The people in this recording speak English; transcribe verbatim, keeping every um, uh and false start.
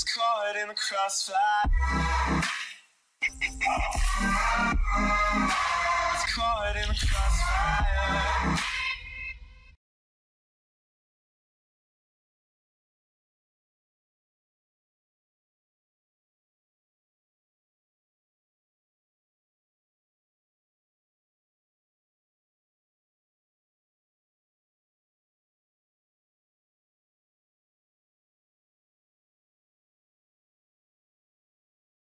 It's caught in the crossfire. It's caught in the crossfire.